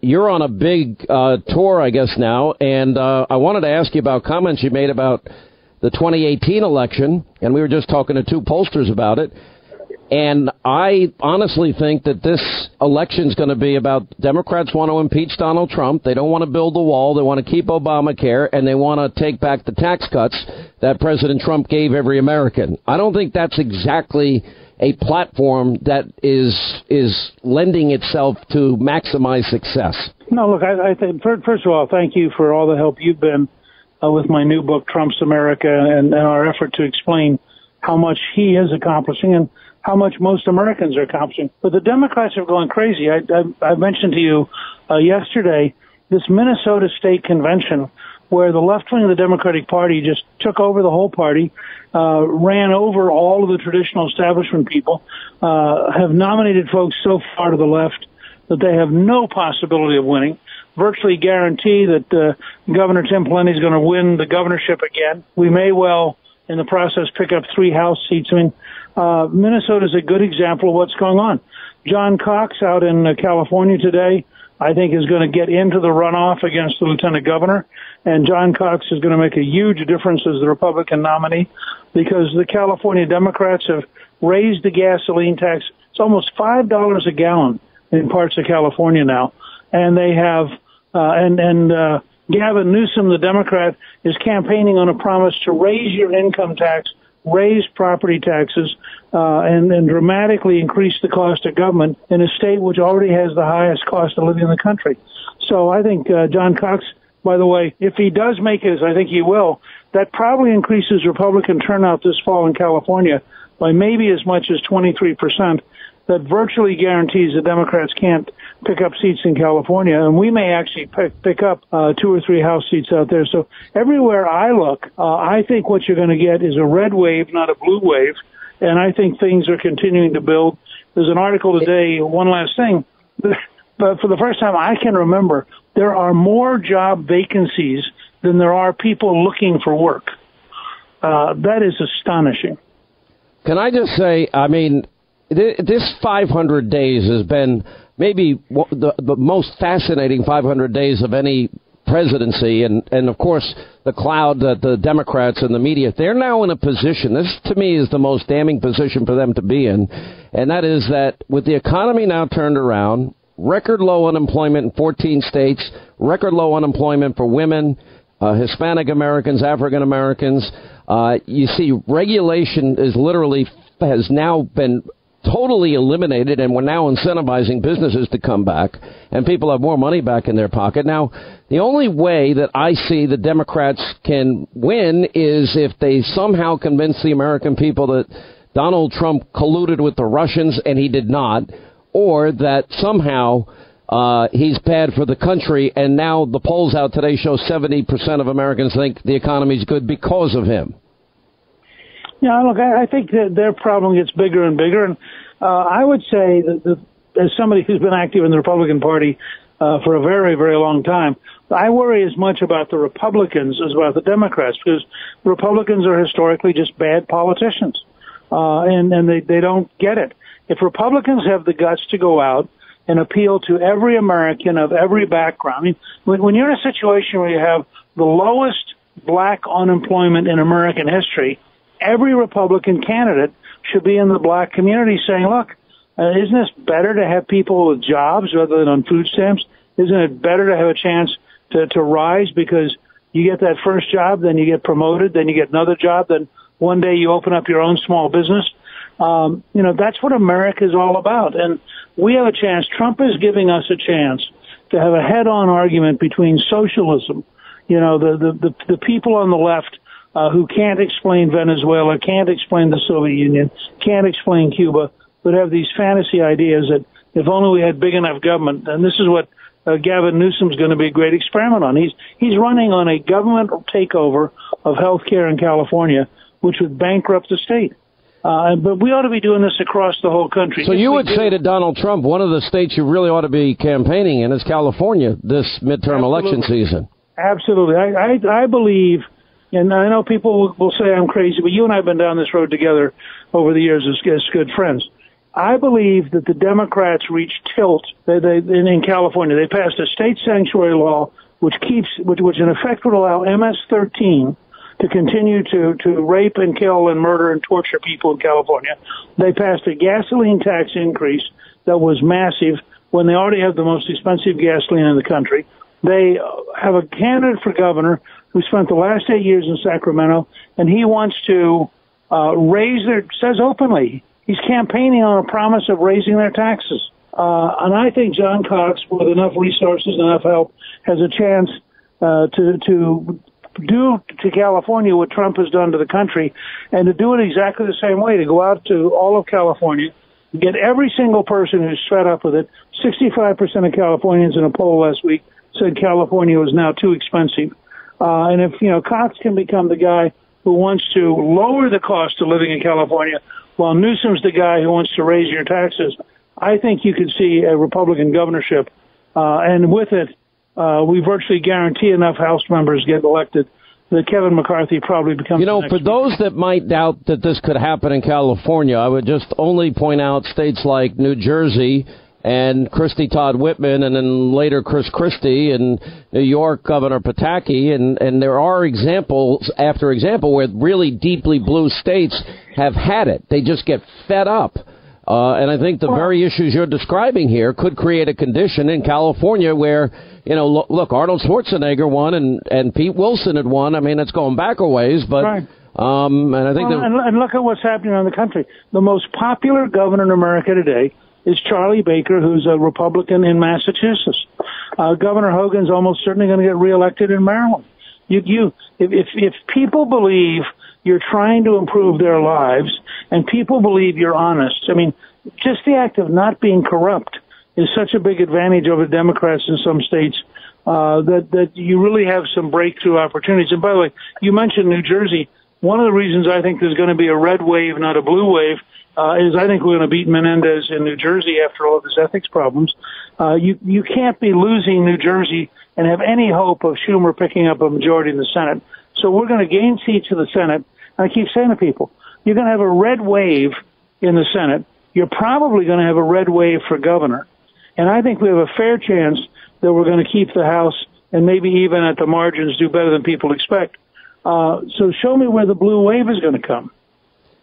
You're on a big tour, I guess, now, and I wanted to ask you about comments you made about the 2018 election, and we were just talking to two pollsters about it, and I honestly think that this election's going to be about Democrats want to impeach Donald Trump, they don't want to build the wall, they want to keep Obamacare, and they want to take back the tax cuts that President Trump gave every American. I don't think that's exactly a platform that is lending itself to maximize success. No, look, I think, first of all, thank you for all the help you've been with my new book, Trump's America, and our effort to explain how much he is accomplishing and how much most Americans are accomplishing. But the Democrats have gone crazy. I mentioned to you yesterday this Minnesota State Convention where the left wing of the Democratic Party just took over the whole party, ran over all of the traditional establishment people, have nominated folks so far to the left that they have no possibility of winning, virtually guarantee that Governor Tim Pawlenty is going to win the governorship again. We may well, in the process, pick up 3 House seats. I mean, Minnesota is a good example of what's going on. John Cox out in California today, I think, is going to get into the runoff against the lieutenant governor. And John Cox is going to make a huge difference as the Republican nominee because the California Democrats have raised the gasoline tax. It's almost $5 a gallon in parts of California now. And they have, Gavin Newsom, the Democrat, is campaigning on a promise to raise your income tax, raise property taxes, and dramatically increase the cost of government in a state which already has the highest cost of living in the country. So I think John Cox, by the way, if he does make it, as I think he will, that probably increases Republican turnout this fall in California by maybe as much as 23%. That virtually guarantees the Democrats can't pick up seats in California, and we may actually pick up 2 or 3 House seats out there. So everywhere I look, I think what you're going to get is a red wave, not a blue wave, and I think things are continuing to build. There's an article today, one last thing, but for the first time I can remember, there are more job vacancies than there are people looking for work. That is astonishing. Can I just say, I mean, this 500 days has been maybe the most fascinating 500 days of any presidency. And of course, the cloud that the Democrats and the media, they're now in a position. This, to me, is the most damning position for them to be in. And that is that with the economy now turned around, record low unemployment in 14 states, record low unemployment for women, Hispanic Americans, African Americans. You see, regulation is literally has now been totally eliminated, and we're now incentivizing businesses to come back, and people have more money back in their pocket. Now, the only way that I see the Democrats can win is if they somehow convince the American people that Donald Trump colluded with the Russians, and he did not, or that somehow he's bad for the country, and now the polls out today show 70% of Americans think the economy's good because of him. Yeah, look, I think that their problem gets bigger and bigger. And I would say that as somebody who's been active in the Republican Party for a very, very long time, I worry as much about the Republicans as about the Democrats, because Republicans are historically just bad politicians, and they don't get it. If Republicans have the guts to go out and appeal to every American of every background, I mean, when you're in a situation where you have the lowest black unemployment in American history, every Republican candidate should be in the black community saying, look, isn't this better to have people with jobs rather than on food stamps? Isn't it better to have a chance to rise because you get that first job, then you get promoted, then you get another job, then one day you open up your own small business? You know, that's what America is all about. And we have a chance. Trump is giving us a chance to have a head-on argument between socialism, you know, the people on the left who can't explain Venezuela, can't explain the Soviet Union, can't explain Cuba, but have these fantasy ideas that if only we had big enough government, and this is what Gavin Newsom's going to be a great experiment on. He's running on a government takeover of health care in California, which would bankrupt the state. But we ought to be doing this across the whole country. So you would say to Donald Trump, one of the states you really ought to be campaigning in is California this midterm election season. Absolutely. I believe, and I know people will say I'm crazy, but you and I have been down this road together over the years as good friends. I believe that the Democrats reached tilt in California. They passed a state sanctuary law which in effect would allow MS-13 to continue to rape and kill and murder and torture people in California. They passed a gasoline tax increase that was massive when they already have the most expensive gasoline in the country. They have a candidate for governor who spent the last 8 years in Sacramento, and he wants to says openly, he's campaigning on a promise of raising their taxes. And I think John Cox, with enough resources, enough help, has a chance to do to California what Trump has done to the country, and to do it exactly the same way, to go out to all of California, get every single person who's fed up with it. 65% of Californians in a poll last week said California was now too expensive. And if, Cox can become the guy who wants to lower the cost of living in California, while Newsom's the guy who wants to raise your taxes, I think you could see a Republican governorship. And with it, we virtually guarantee enough House members get elected that Kevin McCarthy probably becomes the next those that might doubt that this could happen in California, I would just only point out states like New Jersey and Christy Todd Whitman, and then later Chris Christie, and New York Governor Pataki, and there are examples after example where really deeply blue states have had it. They just get fed up. And I think the very issues you're describing here could create a condition in California where, look, Arnold Schwarzenegger won and Pete Wilson had won. I mean, it's going back a ways, but right. And I think and look at what's happening around the country. The most popular governor in America today is Charlie Baker, who's a Republican in Massachusetts. Governor Hogan's almost certainly going to get reelected in Maryland. If people believe you're trying to improve their lives, and people believe you're honest. I mean, just the act of not being corrupt is such a big advantage over Democrats in some states that you really have some breakthrough opportunities. And by the way, you mentioned New Jersey. One of the reasons I think there's going to be a red wave, not a blue wave, is I think we're going to beat Menendez in New Jersey after all of his ethics problems. You can't be losing New Jersey and have any hope of Schumer picking up a majority in the Senate. So we're going to gain seats in the Senate. And I keep saying to people, you're going to have a red wave in the Senate. You're probably going to have a red wave for governor. And I think we have a fair chance that we're going to keep the House and maybe even at the margins do better than people expect. So show me where the blue wave is going to come.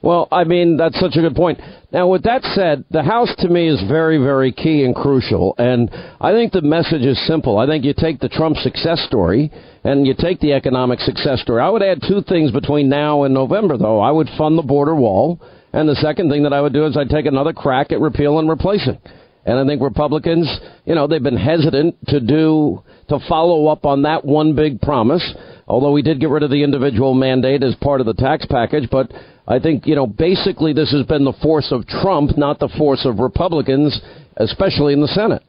Well, I mean, that's such a good point. Now, with that said, the House to me is very, very key and crucial. And I think the message is simple. I think you take the Trump success story and you take the economic success story. I would add two things between now and November, though. I would fund the border wall. And the second thing that I would do is I'd take another crack at repeal and replacing. And I think Republicans, they've been hesitant to follow up on that one big promise, although we did get rid of the individual mandate as part of the tax package. But I think, basically this has been the force of Trump, not the force of Republicans, especially in the Senate.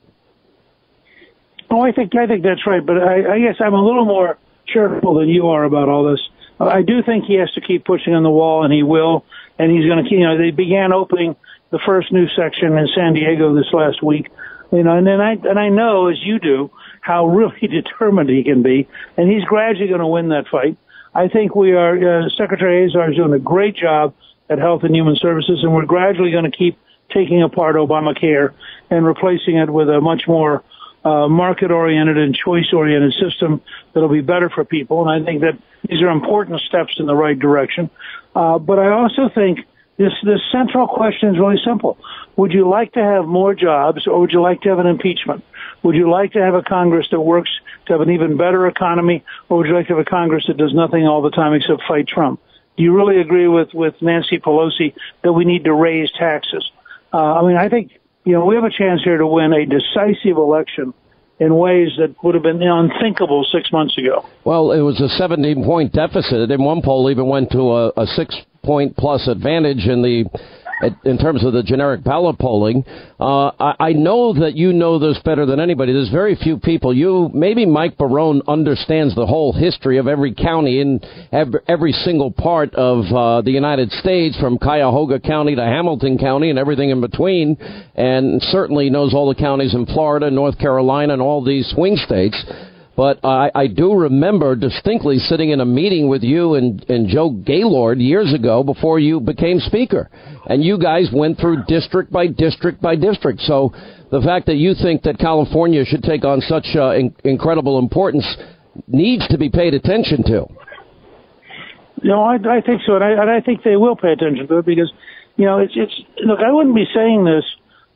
Oh, I think that's right. But I guess I'm a little more cheerful than you are about all this. I do think he has to keep pushing on the wall, and he will. And he's going to keep, they began opening the first new section in San Diego this last week. And I know, as you do, how really determined he can be. And he's gradually going to win that fight. I think we are, Secretary Azar is doing a great job at Health and Human Services, and we're gradually going to keep taking apart Obamacare and replacing it with a much more market-oriented and choice-oriented system that'll be better for people. And I think that these are important steps in the right direction. But I also think this central question is really simple. Would you like to have more jobs, or would you like to have an impeachment? Would you like to have a Congress that works to have an even better economy, or would you like to have a Congress that does nothing all the time except fight Trump? Do you really agree with Nancy Pelosi that we need to raise taxes? I think, we have a chance here to win a decisive election in ways that would have been unthinkable 6 months ago. Well, it was a 17-point deficit. In one poll, even went to a 6-point-plus advantage in terms of the generic ballot polling. I know that you know this better than anybody. There's very few people. Maybe Mike Barone understands the whole history of every county in every single part of the United States, from Cuyahoga County to Hamilton County and everything in between, and certainly knows all the counties in Florida, North Carolina, and all these swing states. But I do remember distinctly sitting in a meeting with you and Joe Gaylord years ago before you became Speaker. And you guys went through district by district by district. So the fact that you think that California should take on such incredible importance needs to be paid attention to. No, I think so. And I think they will pay attention to it because, you know, it's look, I wouldn't be saying this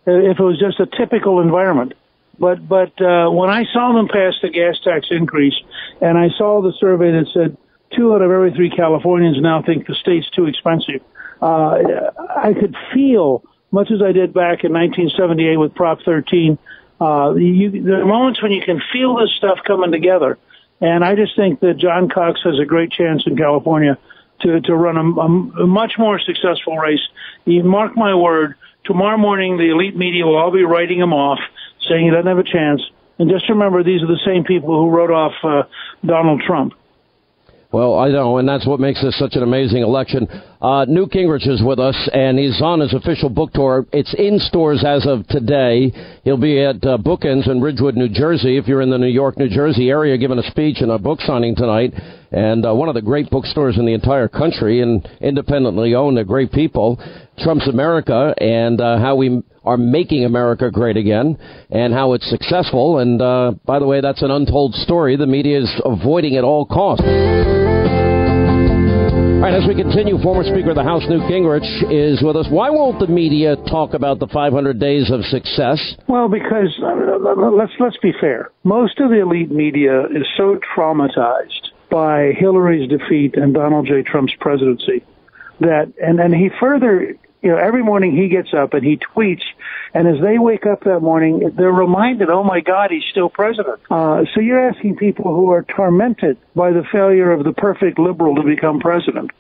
if it was just a typical environment. But when I saw them pass the gas tax increase, and I saw the survey that said 2 out of every 3 Californians now think the state's too expensive, I could feel, much as I did back in 1978 with Prop 13, there are moments when you can feel this stuff coming together. And I just think that John Cox has a great chance in California to run a much more successful race. You mark my word, tomorrow morning the elite media will all be writing him off, saying he doesn't have a chance. And just remember, these are the same people who wrote off Donald Trump. Well, I know, and that's what makes this such an amazing election. Newt Gingrich is with us, and he's on his official book tour. It's in stores as of today. He'll be at Bookends in Ridgewood, New Jersey, if you're in the New York, New Jersey area, giving a speech and a book signing tonight. And one of the great bookstores in the entire country, and independently owned, they're great people. Trump's America, and how we are making America great again, and how it's successful. And by the way, that's an untold story the media is avoiding at all costs. All right, as we continue, former Speaker of the House Newt Gingrich is with us. Why won't the media talk about the 500 days of success? Well, because let's be fair. Most of the elite media is so traumatized by Hillary's defeat and Donald J. Trump's presidency that, and he further. You know, every morning he gets up and he tweets, and as they wake up that morning, they're reminded, oh, my God, he's still president. So you're asking people who are tormented by the failure of the perfect liberal to become president,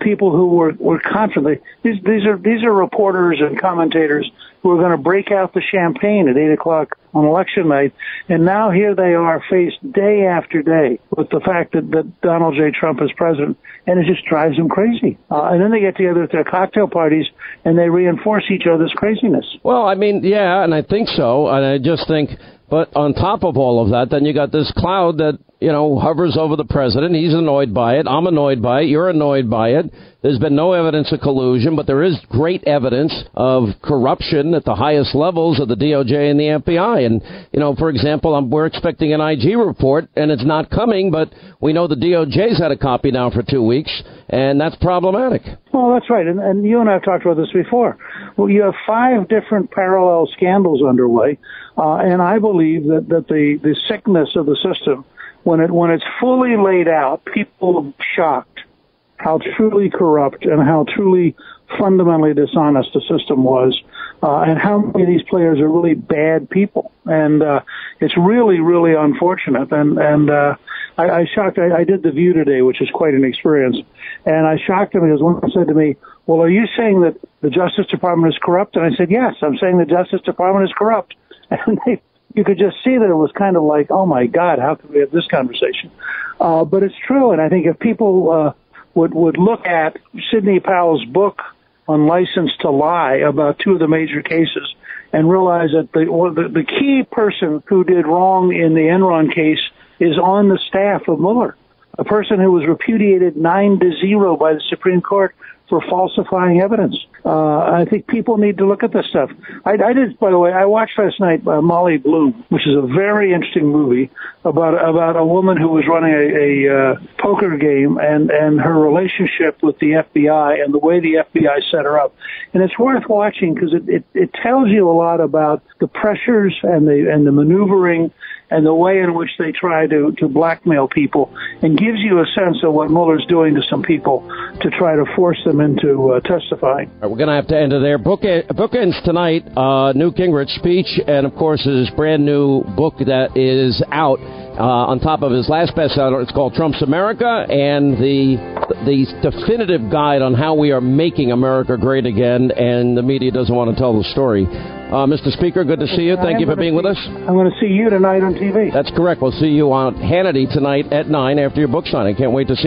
people who were confident. These are reporters and commentators who are going to break out the champagne at 8 o'clock on election night, and now here they are faced day after day with the fact that Donald J. Trump is president, and it just drives them crazy. And then they get together at their cocktail parties, and they reinforce each other's craziness. Well, I mean, yeah, and I think so, and I just think... But on top of all of that, then you got this cloud that, you know, hovers over the president. He's annoyed by it. I'm annoyed by it. You're annoyed by it. There's been no evidence of collusion, but there is great evidence of corruption at the highest levels of the DOJ and the FBI. And, you know, for example, we're expecting an IG report, and it's not coming, but we know the DOJ's had a copy now for 2 weeks, and that's problematic. Well, that's right. And you and I have talked about this before. Well, you have 5 different parallel scandals underway. And I believe that the sickness of the system, when it's fully laid out, people are shocked how truly corrupt and how truly fundamentally dishonest the system was, and how many of these players are really bad people. And it's really, really unfortunate. I did The View today, which is quite an experience, and I shocked him because one said to me, well, are you saying that the Justice Department is corrupt? And I said, yes, I'm saying the Justice Department is corrupt. And you could just see that it was kind of like, oh, my God, how could we have this conversation? But it's true, and I think if people would look at Sidney Powell's book on License to Lie about 2 of the major cases and realize that the key person who did wrong in the Enron case is on the staff of Mueller, a person who was repudiated 9-0 by the Supreme Court for falsifying evidence. I think people need to look at this stuff. I did, by the way, I watched last night Molly Bloom, which is a very interesting movie about a woman who was running a poker game and her relationship with the FBI and the way the FBI set her up. And it's worth watching because it tells you a lot about the pressures and the maneuvering and the way in which they try to blackmail people, and gives you a sense of what Mueller's doing to some people to try to force them into testifying. All right, we're going to have to end it there. Bookends tonight, Newt Gingrich speech, and, of course, his brand-new book that is out on top of his last bestseller. It's called Trump's America, and the definitive guide on how we are making America great again, and the media doesn't want to tell the story. Mr. Speaker, good to see you. Thank you for being with us. I'm going to see you tonight on TV. That's correct. We'll see you on Hannity tonight at 9 after your book signing. Can't wait to see you.